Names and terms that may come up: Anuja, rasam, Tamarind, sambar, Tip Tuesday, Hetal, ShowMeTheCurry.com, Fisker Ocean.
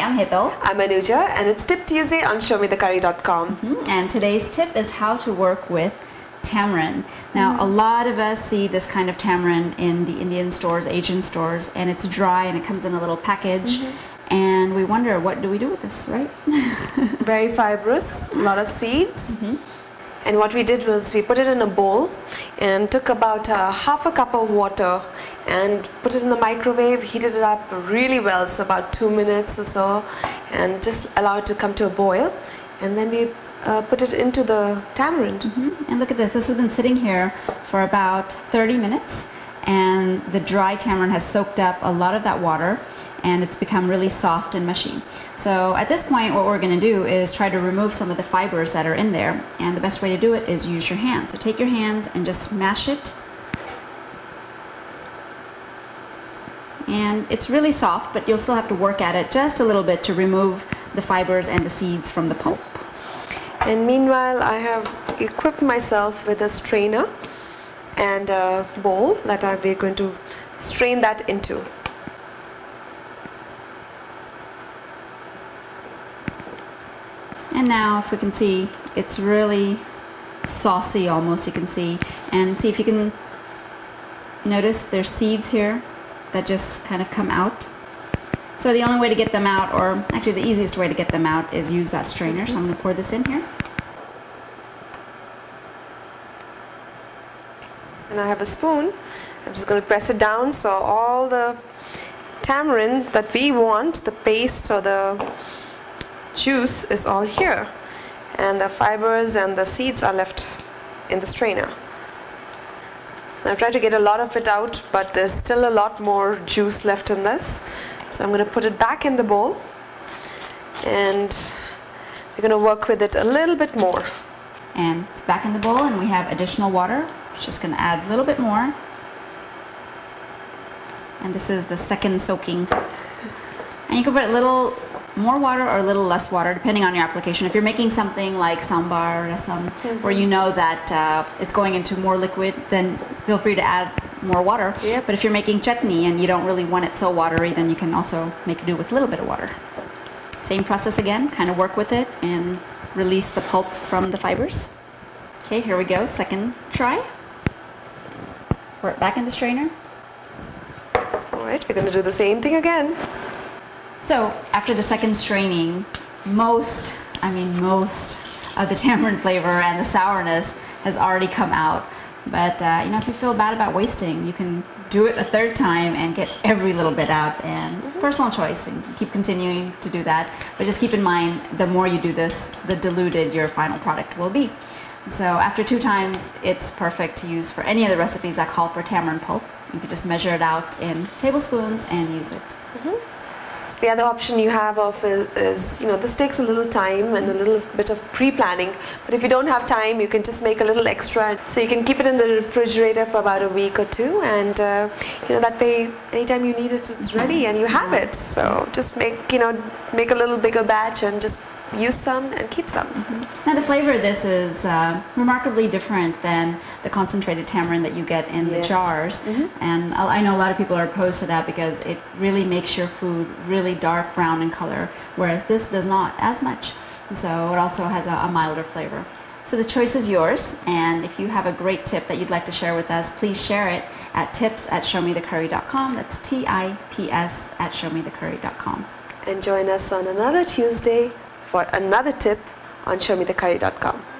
Hi, I'm Hetal. I'm Anuja, and it's Tip Tuesday on ShowMeTheCurry.com. And today's tip is how to work with tamarind. Now, a lot of us see this kind of tamarind in the Indian stores, Asian stores, and it's dry and it comes in a little package. And we wonder, what do we do with this, right? Very fibrous, a lot of seeds. And what we did was we put it in a bowl and took about half a cup of water and put it in the microwave, heated it up really well, so about 2 minutes or so, and just allow it to come to a boil. And then we put it into the tamarind. And look at this. This has been sitting here for about 30 minutes, and the dry tamarind has soaked up a lot of that water, and it's become really soft and mushy. So at this point, what we're going to do is try to remove some of the fibers that are in there, and the best way to do it is use your hands. So take your hands and just mash it, and it's really soft, but you'll still have to work at it just a little bit to remove the fibers and the seeds from the pulp. And meanwhile, I have equipped myself with a strainer and a bowl that we're going to strain that into. And now, if we can see, it's really saucy almost, you can see. And see if you can notice there's seeds here that just kind of come out. So the only way to get them out, or actually the easiest way to get them out, is use that strainer. So I'm going to pour this in here. And I have a spoon. I'm just going to press it down so all the tamarind that we want, the paste or the juice, is all here, and the fibers and the seeds are left in the strainer. And I've tried to get a lot of it out, but there's still a lot more juice left in this, so I'm going to put it back in the bowl, and we're going to work with it a little bit more. And it's back in the bowl, and we have additional water. Just going to add a little bit more, and this is the second soaking. And you can put a little more water or a little less water depending on your application. If you're making something like sambar or rasam, where you know that it's going into more liquid, then feel free to add more water. But if you're making chutney and you don't really want it so watery, then you can also make do with a little bit of water. Same process again, kind of work with it and release the pulp from the fibers. Okay, here we go, second try. Pour it back in the strainer. Alright, we're going to do the same thing again. So after the second straining, most of the tamarind flavor and the sourness has already come out. But you know, if you feel bad about wasting, you can do it a third time and get every little bit out, and personal choice, and keep continuing to do that. But just keep in mind, the more you do this, the diluted your final product will be. So after 2 times, it's perfect to use for any of the recipes that call for tamarind pulp. You can just measure it out in tablespoons and use it. So the other option you have is, you know, this takes a little time and a little bit of pre-planning, but if you don't have time, you can just make a little extra. So you can keep it in the refrigerator for about a week or two, and you know, that way anytime you need it, it's ready and you have it. So just make a little bigger batch and just use some and keep some. Now the flavor of this is remarkably different than the concentrated tamarind that you get in the jars. And I know a lot of people are opposed to that because it really makes your food really dark brown in color, whereas this does not as much. So it also has a milder flavor. So the choice is yours, and if you have a great tip that you'd like to share with us, please share it at tips@showmethecurry.com. That's TIPS@showmethecurry.com. And join us on another Tuesday for another tip on ShowMeTheCurry.com.